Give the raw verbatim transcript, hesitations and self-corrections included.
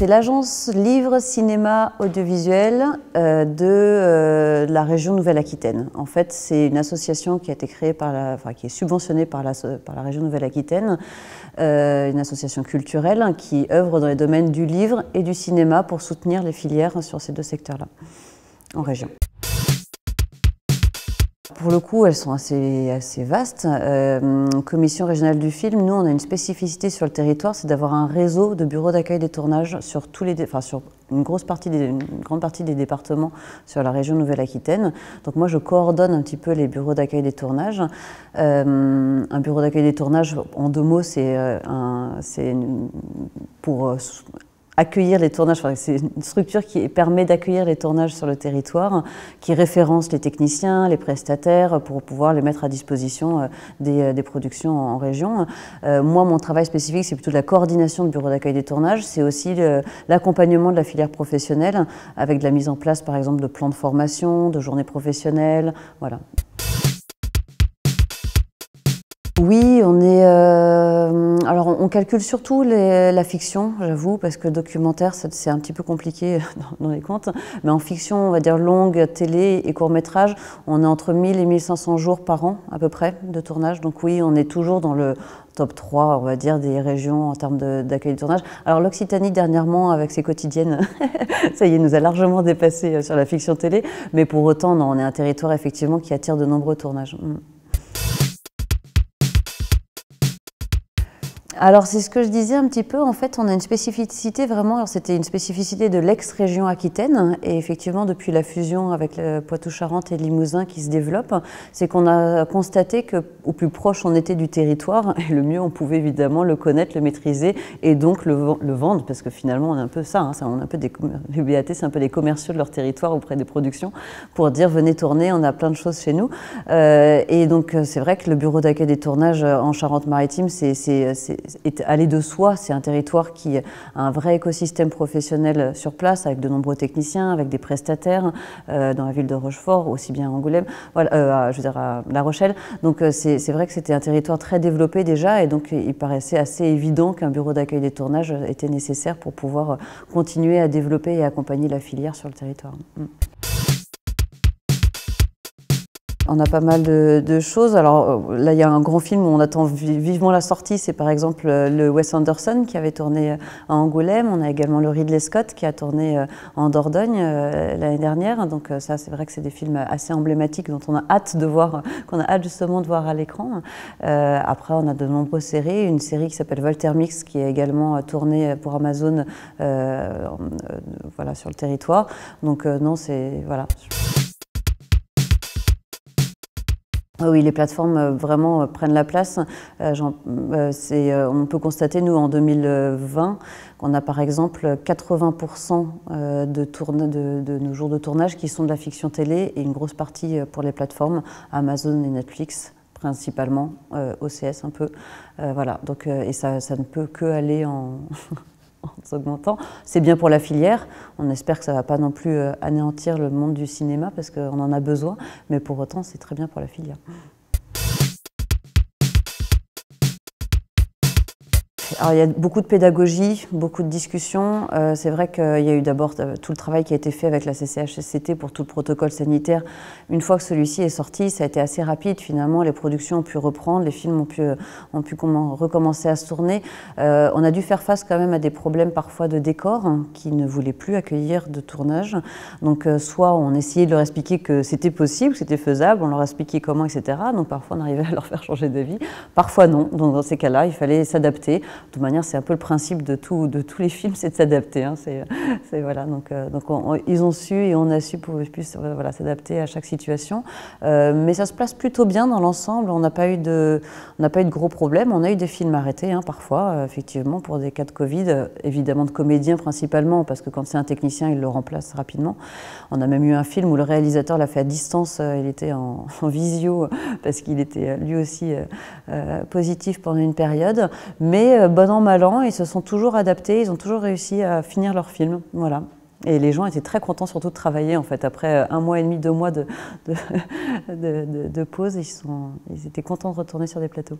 C'est l'agence livre, cinéma, audiovisuel euh, de euh, la région Nouvelle-Aquitaine. En fait, c'est une association qui a été créée par la, enfin, qui est subventionnée par la, par la région Nouvelle-Aquitaine, euh, une association culturelle qui œuvre dans les domaines du livre et du cinéma pour soutenir les filières sur ces deux secteurs-là en région. Pour le coup, elles sont assez, assez vastes. Euh, commission régionale du film, nous, on a une spécificité sur le territoire, c'est d'avoir un réseau de bureaux d'accueil des tournages sur tous les, enfin, sur une grosse partie, des, une grande partie des départements sur la région Nouvelle-Aquitaine. Donc moi, je coordonne un petit peu les bureaux d'accueil des tournages. Euh, un bureau d'accueil des tournages, en deux mots, c'est un, c'est pour accueillir les tournages, enfin, c'est une structure qui permet d'accueillir les tournages sur le territoire, qui référence les techniciens, les prestataires, pour pouvoir les mettre à disposition des, des productions en région. Euh, moi, mon travail spécifique, c'est plutôt la coordination de bureaux d'accueil des tournages, c'est aussi l'accompagnement de la filière professionnelle, avec de la mise en place, par exemple, de plans de formation, de journées professionnelles, voilà. Oui, on est. Euh, alors, on calcule surtout les, la fiction, j'avoue, parce que documentaire, c'est un petit peu compliqué dans, dans les comptes. Mais en fiction, on va dire longue, télé et court-métrage, on est entre mille et mille cinq cents jours par an, à peu près, de tournage. Donc, oui, on est toujours dans le top trois, on va dire, des régions en termes d'accueil de, de tournage. Alors, l'Occitanie, dernièrement, avec ses quotidiennes, ça y est, nous a largement dépassé sur la fiction télé. Mais pour autant, non, on est un territoire, effectivement, qui attire de nombreux tournages. Alors c'est ce que je disais un petit peu, en fait on a une spécificité vraiment, c'était une spécificité de l'ex-région Aquitaine et effectivement depuis la fusion avec le Poitou-Charentes et le Limousin qui se développe, c'est qu'on a constaté qu'au plus proche on était du territoire et le mieux on pouvait évidemment le connaître, le maîtriser et donc le, le vendre parce que finalement on est un peu ça, hein, ça on est un peu des, les B A T c'est un peu les commerciaux de leur territoire auprès des productions pour dire venez tourner, on a plein de choses chez nous euh, et donc c'est vrai que le bureau d'accueil des tournages en Charente-Maritime c'est aller de soi, c'est un territoire qui a un vrai écosystème professionnel sur place, avec de nombreux techniciens, avec des prestataires euh, dans la ville de Rochefort, aussi bien à Angoulême, voilà, euh, à, je veux dire à La Rochelle. Donc c'est vrai que c'était un territoire très développé déjà, et donc il paraissait assez évident qu'un bureau d'accueil des tournages était nécessaire pour pouvoir continuer à développer et accompagner la filière sur le territoire. Mm. On a pas mal de, de choses. Alors là, il y a un grand film où on attend vivement la sortie. C'est par exemple le Wes Anderson qui avait tourné à Angoulême. On a également le Ridley Scott qui a tourné en Dordogne l'année dernière. Donc ça, c'est vrai que c'est des films assez emblématiques dont on a hâte de voir, qu'on a hâte justement de voir à l'écran. Euh, après, on a de nombreuses séries. Une série qui s'appelle Voltermix qui est également tournée pour Amazon, euh, voilà, sur le territoire. Donc euh, non, c'est voilà. Oui, les plateformes vraiment prennent la place. Euh, genre, euh, c'est, euh, on peut constater, nous, en deux mille vingt, qu'on a par exemple quatre-vingts pour cent de, tourne, de, de nos jours de tournage qui sont de la fiction télé et une grosse partie pour les plateformes Amazon et Netflix, principalement, euh, O C S un peu. Euh, voilà, donc, euh, et ça, ça ne peut que aller en... en s'augmentant. C'est bien pour la filière, on espère que ça ne va pas non plus anéantir le monde du cinéma parce qu'on en a besoin, mais pour autant c'est très bien pour la filière. Alors, il y a beaucoup de pédagogie, beaucoup de discussions. Euh, c'est vrai qu'il y a eu d'abord tout le travail qui a été fait avec la C C H S C T pour tout le protocole sanitaire. Une fois que celui-ci est sorti, ça a été assez rapide finalement. Les productions ont pu reprendre, les films ont pu, ont pu recommencer à se tourner. Euh, on a dû faire face quand même à des problèmes parfois de décor hein, qui ne voulaient plus accueillir de tournage. Donc euh, soit on essayait de leur expliquer que c'était possible, que c'était faisable, on leur expliquait comment, et cetera. Donc parfois on arrivait à leur faire changer d'avis, parfois non. Donc dans ces cas-là, il fallait s'adapter. De toute manière, c'est un peu le principe de, tout, de tous les films, c'est de s'adapter. Hein, voilà, donc, euh, donc on, on, ils ont su et on a su pour puisse voilà, s'adapter à chaque situation. Euh, mais ça se place plutôt bien dans l'ensemble. On n'a pas eu de, on n'a pas eu de gros problèmes. On a eu des films arrêtés hein, parfois, euh, effectivement, pour des cas de Covid, euh, évidemment de comédiens principalement, parce que quand c'est un technicien, il le remplace rapidement. On a même eu un film où le réalisateur l'a fait à distance. Euh, il était en, en visio parce qu'il était lui aussi euh, euh, positif pendant une période, mais euh, bon an, mal an, ils se sont toujours adaptés, ils ont toujours réussi à finir leur film, voilà. Et les gens étaient très contents surtout de travailler en fait, après un mois et demi, deux mois de, de, de, de, de pause, ils, sont, ils étaient contents de retourner sur des plateaux.